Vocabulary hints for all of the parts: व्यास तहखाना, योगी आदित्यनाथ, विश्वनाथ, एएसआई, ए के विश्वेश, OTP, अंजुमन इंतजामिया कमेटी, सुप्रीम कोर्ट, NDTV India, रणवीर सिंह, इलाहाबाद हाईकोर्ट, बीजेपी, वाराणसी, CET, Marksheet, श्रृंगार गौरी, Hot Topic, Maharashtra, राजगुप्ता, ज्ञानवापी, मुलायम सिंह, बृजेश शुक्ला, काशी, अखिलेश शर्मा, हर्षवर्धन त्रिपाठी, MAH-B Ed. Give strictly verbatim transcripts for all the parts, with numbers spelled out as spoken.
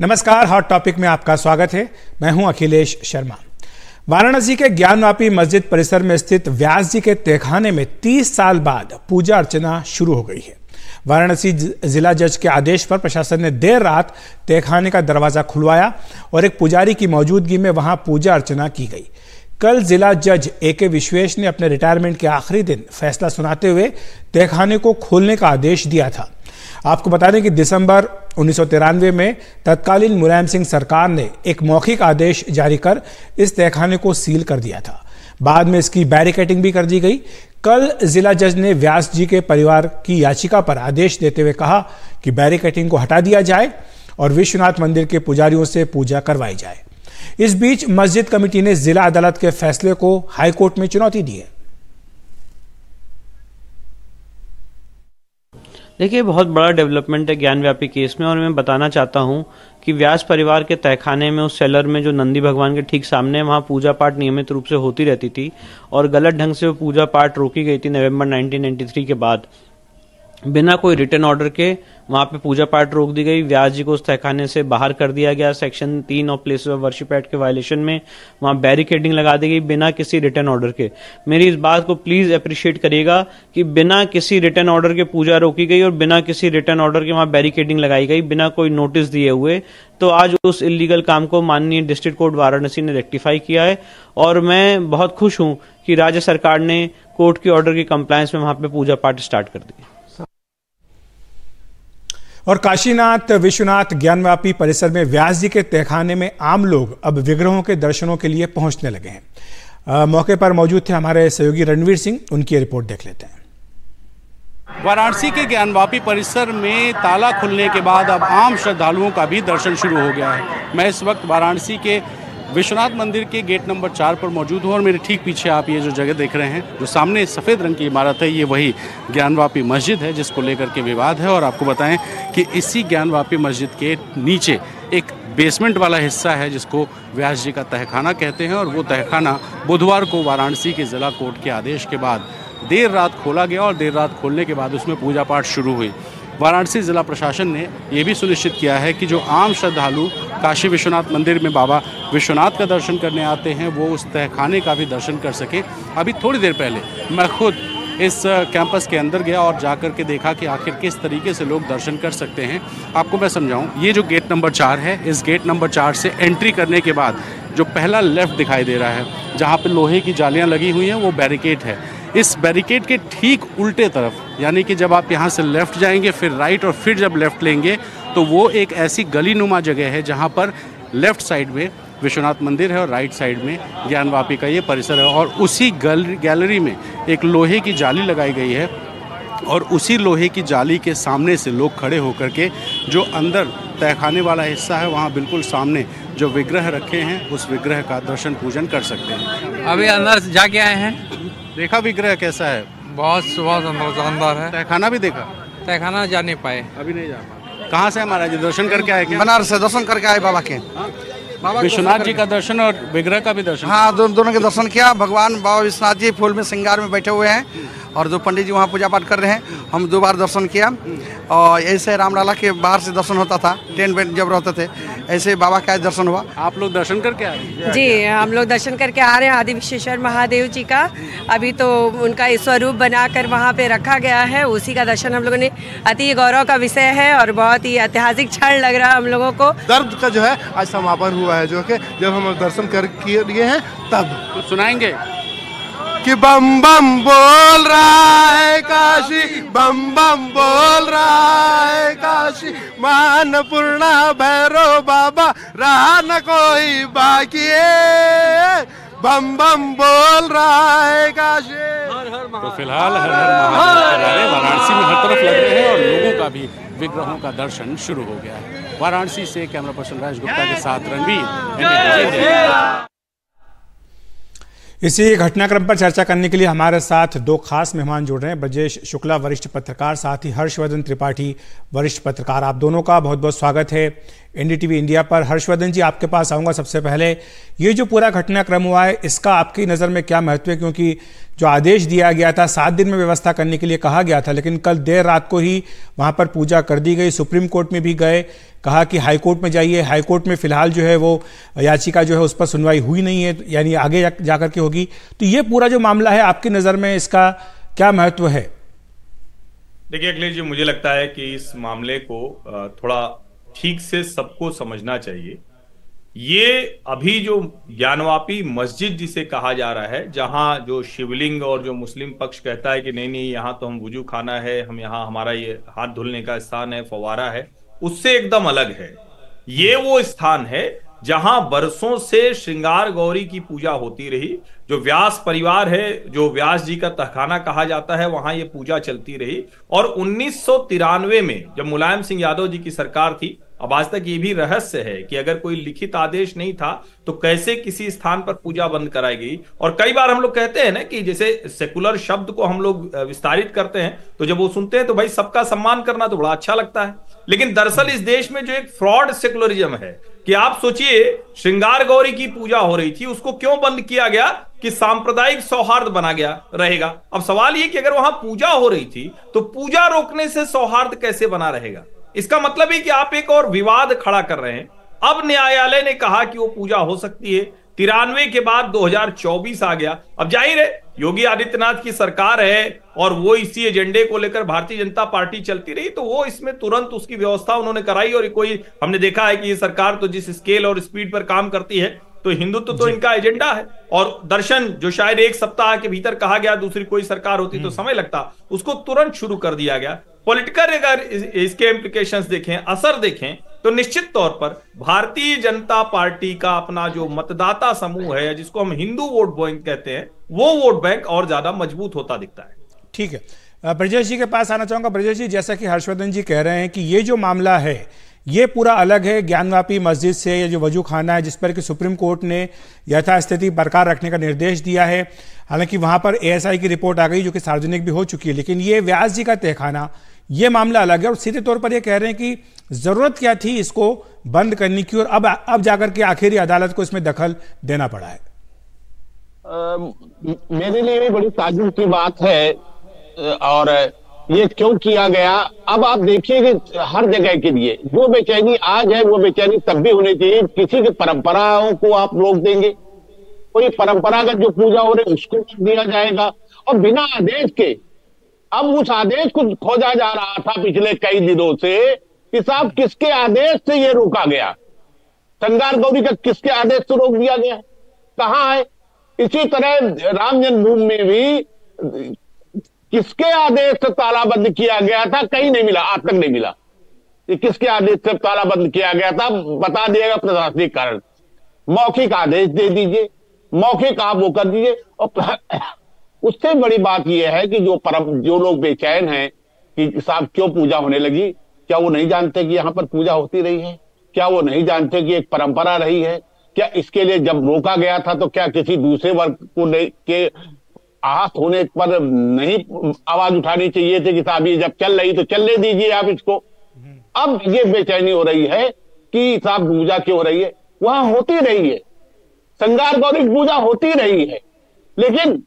नमस्कार, hot topic में आपका स्वागत है। मैं हूं अखिलेश शर्मा। वाराणसी के ज्ञानवापी मस्जिद परिसर में स्थित व्यास जी के तहखाने में तीस साल बाद पूजा अर्चना शुरू हो गई है। वाराणसी जिला जज के आदेश पर प्रशासन ने देर रात तहखाने का दरवाजा खुलवाया और एक पुजारी की मौजूदगी में वहां पूजा अर्चना की गई। कल जिला जज ए के विश्वेश ने अपने रिटायरमेंट के आखिरी दिन फैसला सुनाते हुए तहखाने को खोलने का आदेश दिया था। आपको बता दें कि दिसंबर उन्नीस सौ तिरानवे में तत्कालीन मुलायम सिंह सरकार ने एक मौखिक आदेश जारी कर इस तहखाने को सील कर दिया था। बाद में इसकी बैरिकेटिंग भी कर दी गई। कल जिला जज ने व्यास जी के परिवार की याचिका पर आदेश देते हुए कहा कि बैरिकेटिंग को हटा दिया जाए और विश्वनाथ मंदिर के पुजारियों से पूजा करवाई जाए। इस बीच मस्जिद कमेटी ने जिला अदालत के फैसले को हाईकोर्ट में चुनौती दी है। देखिए, बहुत बड़ा डेवलपमेंट है ज्ञानव्यापी केस में, और मैं बताना चाहता हूँ कि व्यास परिवार के तहखाने में उस सेलर में जो नंदी भगवान के ठीक सामने वहाँ पूजा पाठ नियमित रूप से होती रहती थी और गलत ढंग से वो पूजा पाठ रोकी गई थी नवंबर नाइनटीन नाइंटी थ्री के बाद। बिना कोई रिटर्न ऑर्डर के वहाँ पे पूजा पाठ रोक दी गई। व्यास जी को उस तहखाने से बाहर कर दिया गया। सेक्शन तीन और प्लेस ऑफ वर्शिप एक्ट के वायलेशन में वहाँ बैरिकेडिंग लगा दी गई बिना किसी रिटर्न ऑर्डर के। मेरी इस बात को प्लीज अप्रिशिएट करिएगा कि बिना किसी रिटर्न ऑर्डर के पूजा रोकी गई और बिना किसी रिटर्न ऑर्डर के वहाँ बैरिकेडिंग लगाई गई बिना कोई नोटिस दिए हुए। तो आज उस इलीगल काम को माननीय डिस्ट्रिक्ट कोर्ट वाराणसी ने रेक्टिफाई किया है और मैं बहुत खुश हूँ कि राज्य सरकार ने कोर्ट के ऑर्डर की कंप्लायंस में वहाँ पे पूजा पाठ स्टार्ट कर दी। और काशीनाथ विश्वनाथ ज्ञानवापी परिसर में व्यास जी के तहखाने में आम लोग अब विग्रहों के दर्शनों के लिए पहुंचने लगे हैं। आ, मौके पर मौजूद थे हमारे सहयोगी रणवीर सिंह, उनकी रिपोर्ट देख लेते हैं। वाराणसी के ज्ञानवापी परिसर में ताला खुलने के बाद अब आम श्रद्धालुओं का भी दर्शन शुरू हो गया है। मैं इस वक्त वाराणसी के विश्वनाथ मंदिर के गेट नंबर चार पर मौजूद हूँ और मेरे ठीक पीछे आप ये जो जगह देख रहे हैं, जो सामने सफ़ेद रंग की इमारत है, ये वही ज्ञानवापी मस्जिद है जिसको लेकर के विवाद है। और आपको बताएं कि इसी ज्ञानवापी मस्जिद के नीचे एक बेसमेंट वाला हिस्सा है जिसको व्यास जी का तहखाना कहते हैं, और वो तहखाना बुधवार को वाराणसी के ज़िला कोर्ट के आदेश के बाद देर रात खोला गया और देर रात खोलने के बाद उसमें पूजा पाठ शुरू हुई। वाराणसी ज़िला प्रशासन ने यह भी सुनिश्चित किया है कि जो आम श्रद्धालु काशी विश्वनाथ मंदिर में बाबा विश्वनाथ का दर्शन करने आते हैं वो उस तहखाने का भी दर्शन कर सकें। अभी थोड़ी देर पहले मैं खुद इस कैंपस के अंदर गया और जाकर के देखा कि आखिर किस तरीके से लोग दर्शन कर सकते हैं। आपको मैं समझाऊं, ये जो गेट नंबर चार है, इस गेट नंबर चार से एंट्री करने के बाद जो पहला लेफ़्ट दिखाई दे रहा है जहाँ पर लोहे की जालियाँ लगी हुई हैं वो बैरिकेड है। इस बैरिकेड के ठीक उल्टे तरफ, यानी कि जब आप यहाँ से लेफ़्ट जाएंगे फिर राइट और फिर जब लेफ़्ट लेंगे तो वो एक ऐसी गली नुमा जगह है जहाँ पर लेफ़्ट साइड में विश्वनाथ मंदिर है और राइट साइड में ज्ञानवापी का ये परिसर है। और उसी गैलरी गैलरी में एक लोहे की जाली लगाई गई है और उसी लोहे की जाली के सामने से लोग खड़े होकर के जो अंदर तहखाने वाला हिस्सा है वहाँ बिल्कुल सामने जो विग्रह रखे हैं उस विग्रह का दर्शन पूजन कर सकते हैं। अभी अंदर जाके आए हैं, देखा विग्रह कैसा है, बहुत शानदार है। तहखाना भी देखा, तहखाना जा नहीं पाए, अभी नहीं जा पाए। कहाँ से हमारा जी दर्शन करके आए? क्या बनारस से दर्शन करके आए बाबा के, विश्वनाथ जी का दर्शन और विग्रह का भी दर्शन। हाँ, दो, दोनों के दर्शन किया। भगवान बाबा विश्वनाथ जी फूल में श्रृंगार में बैठे हुए हैं और जो पंडित जी वहाँ पूजा पाठ कर रहे हैं, हम दो बार दर्शन किया। और ऐसे रामलाला के बाहर से दर्शन होता था, ट्रेन में जब रहते थे, ऐसे बाबा का दर्शन हुआ। आप लोग दर्शन करके आए? जी, हम लोग दर्शन करके आ रहे हैं आदि विश्वेश्वर महादेव जी का। अभी तो उनका स्वरूप बनाकर वहाँ पे रखा गया है, उसी का दर्शन हम लोगों ने। अति गौरव का विषय है और बहुत ही ऐतिहासिक क्षण लग रहा है हम लोगों को। दर्द का जो है आज समापन हुआ है, जो कि जब हम दर्शन कर किए हैं तब। तो सुनाएंगे कि बम बम बोल रहा है काशी, बम बम बोल रहा है काशी, मान पूर्णा भैरो बाबा रहा न कोई बाकी है, बम बम बोल रहा है काशी। तो फिलहाल हर हर महादेव वाराणसी में हर तरफ लग रहे हैं और लोगों का भी विग्रहों का दर्शन शुरू हो गया है। वाराणसी से कैमरा पर्सन राजगुप्ता के साथ रणवीर। इसी घटनाक्रम पर चर्चा करने के लिए हमारे साथ दो खास मेहमान जुड़ रहे हैं, बृजेश शुक्ला वरिष्ठ पत्रकार, साथ ही हर्षवर्धन त्रिपाठी वरिष्ठ पत्रकार। आप दोनों का बहुत बहुत स्वागत है एनडीटीवी इंडिया पर। हर्षवर्धन जी, आपके पास आऊँगा। सबसे पहले ये जो पूरा घटनाक्रम हुआ है इसका आपकी नज़र में क्या महत्व है, क्योंकि जो आदेश दिया गया था सात दिन में व्यवस्था करने के लिए कहा गया था, लेकिन कल देर रात को ही वहाँ पर पूजा कर दी गई, सुप्रीम कोर्ट में भी गए, कहा कि हाईकोर्ट में जाइए, हाईकोर्ट में फिलहाल जो है वो याचिका जो है उस पर सुनवाई हुई नहीं है, यानी आगे जा, जा करके होगी। तो ये पूरा जो मामला है आपकी नज़र में इसका क्या महत्व है? देखिए अखिलेश जी, मुझे लगता है कि इस मामले को थोड़ा ठीक से सबको समझना चाहिए। ये अभी जो ज्ञानवापी मस्जिद जिसे कहा जा रहा है, जहां जो शिवलिंग और जो मुस्लिम पक्ष कहता है कि नहीं नहीं यहाँ तो हम वुजू खाना है, हम यहाँ हमारा ये हाथ धुलने का स्थान है, फवारा है, उससे एकदम अलग है। ये वो स्थान है जहां बरसों से श्रृंगार गौरी की पूजा होती रही। जो व्यास परिवार है, जो व्यास जी का तहखाना कहा जाता है, वहां ये पूजा चलती रही। और उन्नीस सौ तिरानवे में जब मुलायम सिंह यादव जी की सरकार थी, अब आज तक ये भी रहस्य है कि अगर कोई लिखित आदेश नहीं था तो कैसे किसी स्थान पर पूजा बंद कराई गई। और कई बार हम लोग कहते हैं ना कि जैसे सेकुलर शब्द को हम लोग विस्तारित करते हैं, तो जब वो सुनते हैं तो भाई सबका सम्मान करना तो बड़ा अच्छा लगता है, लेकिन दरअसल इस देश में जो एक फ्रॉड सेकुलरिज्म है कि आप सोचिए श्रृंगार गौरी की पूजा हो रही थी, उसको क्यों बंद किया गया कि सांप्रदायिक सौहार्द बना गया रहेगा। अब सवाल ये कि अगर वहां पूजा हो रही थी तो पूजा रोकने से सौहार्द कैसे बना रहेगा? इसका मतलब है कि आप एक और विवाद खड़ा कर रहे हैं। अब न्यायालय ने कहा कि वो पूजा हो सकती है। तिरानवे के बाद दो हज़ार चौबीस आ गया। अब जाहिर है योगी आदित्यनाथ की सरकार है और वो इसी एजेंडे को लेकर भारतीय जनता पार्टी चलती रही, तो वो इसमें तुरंत उसकी व्यवस्था उन्होंने कराई। और कोई हमने देखा है कि ये सरकार तो जिस स्केल और स्पीड पर काम करती है, तो हिंदुत्व तो, तो इनका एजेंडा है। और दर्शन जो शायद एक सप्ताह के भीतर कहा गया, दूसरी कोई सरकार होती तो समय लगता, उसको तुरंत शुरू कर दिया गया। पॉलिटिकल अगर इसके इम्प्लीकेशंस देखें, असर देखें, तो निश्चित तौर पर भारतीय जनता पार्टी का अपना जो मतदाता समूह है, जिसको हम हिंदू वोट बैंक कहते हैं, वो वोट बैंक और ज्यादा मजबूत होता दिखता है। ठीक है, बृजेश जी के पास आना चाहूंगा। बृजेश जी, जैसा कि हर्षवर्धन जी कह रहे हैं कि ये जो मामला है ये पूरा अलग है ज्ञानवापी मस्जिद से, ये जो वजू खाना है जिस पर कि सुप्रीम कोर्ट ने यथास्थिति बरकरार रखने का निर्देश दिया है, हालांकि वहाँ पर एएसआई की रिपोर्ट आ गई जो कि सार्वजनिक भी हो चुकी है, लेकिन ये व्यास जी का तहखाना, ये मामला अलग है। और सीधे तौर पर ये कह रहे हैं कि ज़रूरत क्या थी इसको बंद करने की, और अब अब जाकर के आखिरी अदालत को इसमें दखल देना पड़ा है। आ, मेरे लिए भी बड़ी ताजुब की बात है, और ये क्यों किया गया। अब आप देखिए कि हर जगह के लिए जो बेचैनी आज है वो बेचैनी तब भी होनी चाहिए। किसी की परंपराओं को आप रोक देंगे, कोई परंपरागत जो पूजा हो रही है उसको रोक दिया जाएगा, और बिना आदेश के। अब उस आदेश को खोजा जा रहा था पिछले कई दिनों से कि साहब किसके आदेश से ये रोका गया, श्रृंगार गौरी का किसके आदेश से रोक दिया गया, कहाँ है। इसी तरह राम जन्मभूमि में भी किसके आदेश से तालाबंद किया गया था, कहीं नहीं मिला, आज तक नहीं मिला ये किसके आदेश से तालाबंद किया गया था। बता दिएगा प्रशासनिक कारण, मौखिक आदेश दे दीजिए, मौखिक आप वो कर दीजिए। और उससे बड़ी बात यह है कि जो परम जो लोग बेचैन हैं कि साहब क्यों पूजा होने लगी, क्या वो नहीं जानते कि यहाँ पर पूजा होती रही है, क्या वो नहीं जानते कि एक परंपरा रही है, क्या इसके लिए जब रोका गया था तो क्या किसी दूसरे वर्ग को के आहत होने पर नहीं आवाज उठानी चाहिए थी कि साहब ये जब चल रही तो चलने दीजिए आप इसको। अब ये बेचैनी हो रही है कि साहब पूजा क्यों हो रही है। वहां होती रही है श्रृंगार गौरी पूजा होती रही है, लेकिन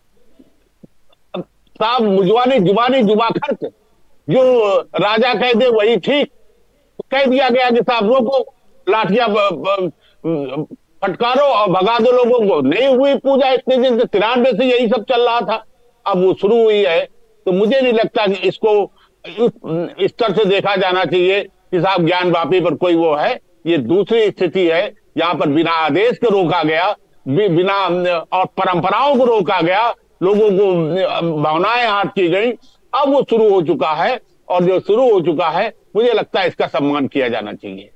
साहब मुजवानी जुबानी जुबा खर्च जो राजा कह दे वही ठीक, कह दिया गया कि साहब लोगों को लाठियां फटकारो और भगा दो लोगों को। नहीं हुई पूजा इतने दिन से, तिरानवे से यही सब चल रहा था, अब वो शुरू हुई है। तो मुझे नहीं लगता कि इसको इस तरह से देखा जाना चाहिए कि साहब ज्ञानवापी पर कोई वो है। ये दूसरी स्थिति है यहाँ पर बिना आदेश के रोका गया, बिना और परंपराओं को रोका गया, लोगों को भावनाएं हाथ की गई। अब वो शुरू हो चुका है, और जो शुरू हो चुका है मुझे लगता है इसका सम्मान किया जाना चाहिए।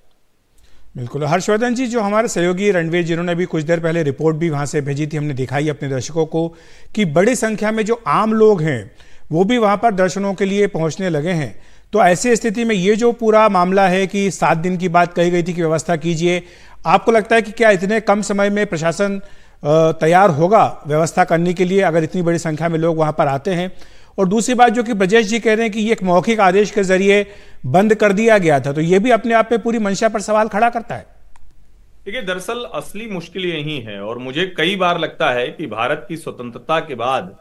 बिल्कुल। हर्षवर्धन जी, जो हमारे सहयोगी रणवीर जिन्होंने भी कुछ देर पहले रिपोर्ट भी वहाँ से भेजी थी, हमने दिखाई अपने दर्शकों को कि बड़ी संख्या में जो आम लोग हैं वो भी वहाँ पर दर्शनों के लिए पहुँचने लगे हैं। तो ऐसी स्थिति में ये जो पूरा मामला है कि सात दिन की बात कही गई थी कि व्यवस्था कीजिए, आपको लगता है कि क्या इतने कम समय में प्रशासन तैयार होगा व्यवस्था करने के लिए अगर इतनी बड़ी संख्या में लोग वहाँ पर आते हैं? और दूसरी बात जो कि बृजेश जी कह रहे हैं कि ये एक मौखिक आदेश के जरिए बंद कर दिया गया था, तो ये भी अपने आप पे पूरी मंशा पर सवाल खड़ा करता है। देखिए दरअसल असली मुश्किल यही है, और मुझे कई बार लगता है कि भारत की स्वतंत्रता के बाद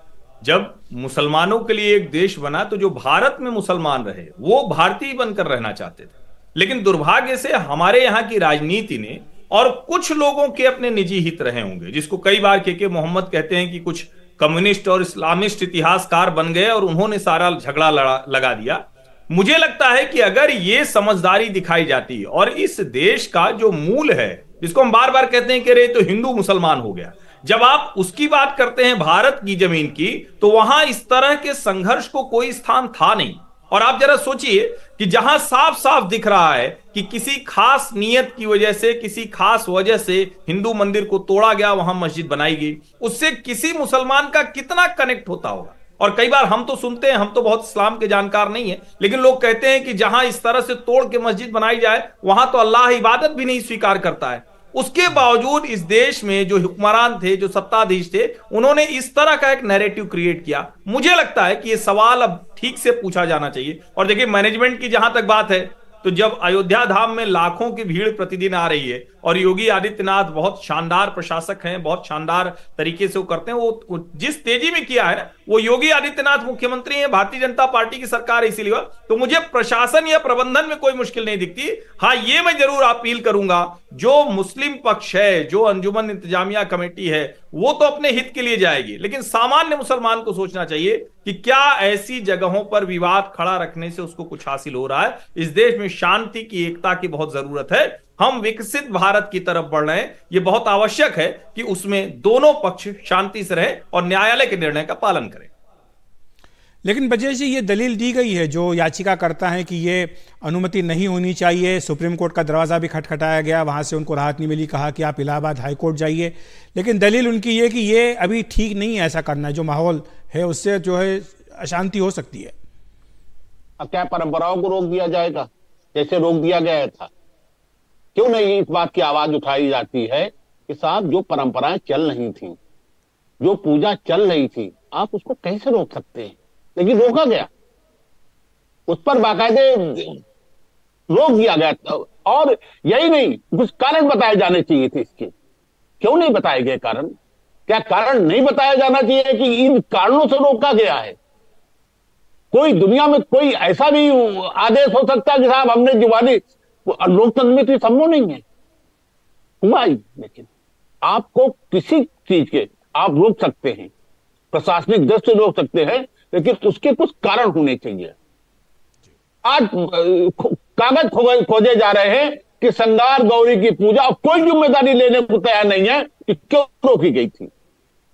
जब मुसलमानों के लिए एक देश बना तो जो भारत में मुसलमान रहे वो भारतीय बनकर रहना चाहते थे, लेकिन दुर्भाग्य से हमारे यहाँ की राजनीति ने और कुछ लोगों के अपने निजी हित रहे होंगे, जिसको कई बार के के मोहम्मद कहते हैं कि कुछ कम्युनिस्ट और इस्लामिस्ट इतिहासकार बन गए और उन्होंने सारा झगड़ा लगा दिया। मुझे लगता है कि अगर ये समझदारी दिखाई जाती और इस देश का जो मूल है, जिसको हम बार बार कहते हैं कि अरे तो हिंदू मुसलमान हो गया, जब आप उसकी बात करते हैं भारत की जमीन की, तो वहां इस तरह के संघर्ष को कोई स्थान था नहीं। और आप जरा सोचिए कि जहां साफ साफ दिख रहा है कि किसी खास नियत की वजह से, किसी खास वजह से हिंदू मंदिर को तोड़ा गया, वहां मस्जिद बनाई गई, उससे किसी मुसलमान का कितना कनेक्ट होता होगा। और कई बार हम तो सुनते हैं, हम तो बहुत इस्लाम के जानकार नहीं है, लेकिन लोग कहते हैं कि जहां इस तरह से तोड़ के मस्जिद बनाई जाए वहां तो अल्लाह इबादत भी नहीं स्वीकार करता है। उसके बावजूद इस देश में जो हुक्मरान थे, जो सत्ताधीश थे, उन्होंने इस तरह का एक नैरेटिव क्रिएट किया। मुझे लगता है कि यह सवाल अब ठीक से पूछा जाना चाहिए। और देखिए मैनेजमेंट की जहां तक बात है, तो जब अयोध्या धाम में लाखों की भीड़ प्रतिदिन आ रही है और योगी आदित्यनाथ बहुत शानदार प्रशासक हैं, बहुत शानदार तरीके से वो करते हैं, वो जिस तेजी में किया है ना, वो योगी आदित्यनाथ मुख्यमंत्री हैं, भारतीय जनता पार्टी की सरकार है, इसीलिए तो मुझे प्रशासन या प्रबंधन में कोई मुश्किल नहीं दिखती। हाँ, ये मैं जरूर अपील करूंगा, जो मुस्लिम पक्ष है, जो अंजुमन इंतजामिया कमेटी है, वो तो अपने हित के लिए जाएगी, लेकिन सामान्य मुसलमान को सोचना चाहिए कि क्या ऐसी जगहों पर विवाद खड़ा रखने से उसको कुछ हासिल हो रहा है। इस देश में शांति की, एकता की बहुत जरूरत है। हम विकसित भारत की तरफ बढ़ रहे हैं, ये बहुत आवश्यक है कि उसमें दोनों पक्ष शांति से रहें और न्यायालय के निर्णय का पालन करें। लेकिन बृजेश जी, ये दलील दी गई है जो याचिका करता है कि ये अनुमति नहीं होनी चाहिए, सुप्रीम कोर्ट का दरवाज़ा भी खटखटाया गया, वहाँ से उनको राहत नहीं मिली, कहा कि आप इलाहाबाद हाईकोर्ट जाइए, लेकिन दलील उनकी ये कि ये अभी ठीक नहीं है ऐसा करना, जो माहौल है उससे जो है अशांति हो सकती है। क्या परंपराओं को रोक दिया जाएगा जैसे रोक दिया गया था? क्यों नहीं इस बात की आवाज उठाई जाती है कि साहब जो परंपराएं चल रही थी, जो पूजा चल रही थी, आप उसको कैसे रोक सकते हैं? लेकिन रोका गया, उस पर बाकायदे रोक दिया गया। और यही नहीं, कुछ कारण बताए जाने चाहिए थे इसके, क्यों नहीं बताए गए कारण? क्या कारण नहीं बताया जाना चाहिए कि इन कारणों से रोका गया है? कोई दुनिया में कोई ऐसा भी आदेश हो सकता है कि साहब हमने जुबानी, लोकतंत्र में तो संभव नहीं है, हुआ ही, लेकिन आपको किसी चीज के आप रोक सकते हैं, प्रशासनिक दृष्टि रोक सकते हैं, लेकिन उसके कुछ कारण होने चाहिए। आज कागज खोजे जा रहे हैं कि श्रृंगार गौरी की पूजा, और कोई जिम्मेदारी लेने को तैयार नहीं है कि क्यों रोकी गई थी।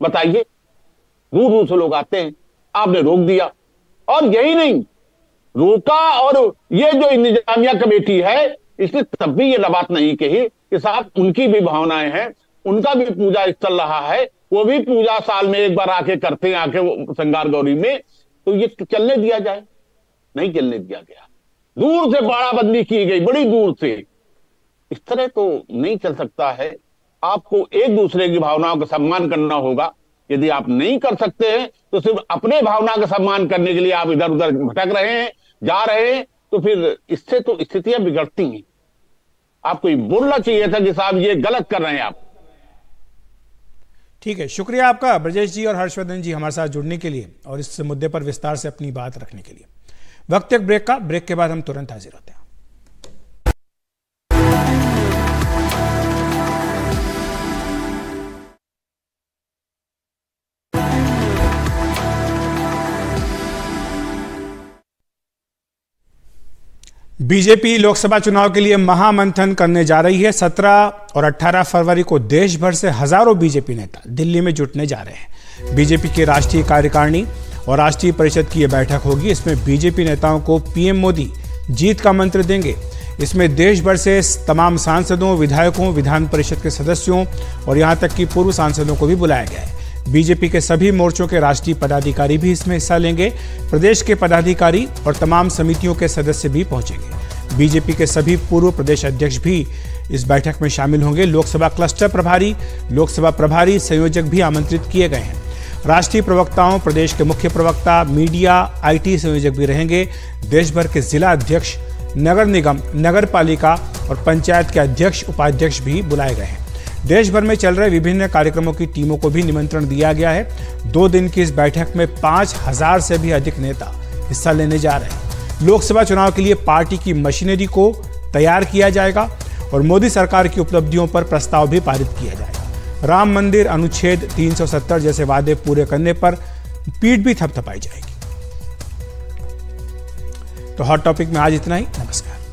बताइए, दूर दूर से लोग आते हैं, आपने रोक दिया। और यही नहीं रोका, और ये जो इंतजामिया कमेटी है, इसने तब भी ये बात नहीं कही कि साहब उनकी भी भावनाएं हैं, उनका भी पूजा चल रहा है, वो भी पूजा साल में एक बार आके करते हैं, आके श्रृंगार गौरी में, तो ये चलने दिया जाए? नहीं चलने दिया गया, दूर से बाड़ाबंदी की गई, बड़ी दूर से। इस तरह तो नहीं चल सकता है। आपको एक दूसरे की भावनाओं का सम्मान करना होगा। यदि आप नहीं कर सकते हैं तो सिर्फ अपने भावना का सम्मान करने के लिए आप इधर उधर भटक रहे हैं, जा रहे हैं, तो फिर इससे तो स्थितियां बिगड़ती हैं। आपको ये बोलना चाहिए था कि साहब ये गलत कर रहे हैं आप। ठीक है, शुक्रिया आपका बृजेश जी और हर्षवर्धन जी हमारे साथ जुड़ने के लिए और इस मुद्दे पर विस्तार से अपनी बात रखने के लिए। वक्त एक ब्रेक का, ब्रेक के बाद हम तुरंत हाजिर होते हैं। बीजेपी लोकसभा चुनाव के लिए महामंथन करने जा रही है। सत्रह और अठारह फरवरी को देश भर से हजारों बीजेपी नेता दिल्ली में जुटने जा रहे हैं। बीजेपी की राष्ट्रीय कार्यकारिणी और राष्ट्रीय परिषद की ये बैठक होगी। इसमें बीजेपी नेताओं को पीएम मोदी जीत का मंत्र देंगे। इसमें देश भर से तमाम सांसदों, विधायकों, विधान परिषद के सदस्यों और यहाँ तक कि पूर्व सांसदों को भी बुलाया गया है। बीजेपी के सभी मोर्चों के राष्ट्रीय पदाधिकारी भी इसमें हिस्सा लेंगे। प्रदेश के पदाधिकारी और तमाम समितियों के सदस्य भी पहुंचेंगे। बीजेपी के सभी पूर्व प्रदेश अध्यक्ष भी इस बैठक में शामिल होंगे। लोकसभा क्लस्टर प्रभारी, लोकसभा प्रभारी संयोजक भी आमंत्रित किए गए हैं। राष्ट्रीय प्रवक्ताओं, प्रदेश के मुख्य प्रवक्ता, मीडिया, आईटी संयोजक भी रहेंगे। देश भर के जिला अध्यक्ष, नगर निगम, नगर पालिका और पंचायत के अध्यक्ष, उपाध्यक्ष भी बुलाए गए हैं। देश भर में चल रहे विभिन्न कार्यक्रमों की टीमों को भी निमंत्रण दिया गया है। दो दिन की इस बैठक में पाँच हजार से भी अधिक नेता हिस्सा लेने जा रहे हैं। लोकसभा चुनाव के लिए पार्टी की मशीनरी को तैयार किया जाएगा और मोदी सरकार की उपलब्धियों पर प्रस्ताव भी पारित किया जाएगा। राम मंदिर, अनुच्छेद तीन सौ सत्तर जैसे वादे पूरे करने पर पीठ भी थपथपाई जाएगी। तो हॉट टॉपिक में आज इतना ही। नमस्कार।